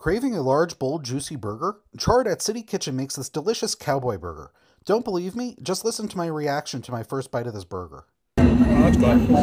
Craving a large, bold, juicy burger? Chard at City Kitchen makes this delicious cowboy burger. Don't believe me? Just listen to my reaction to my first bite of this burger. Oh, that's good.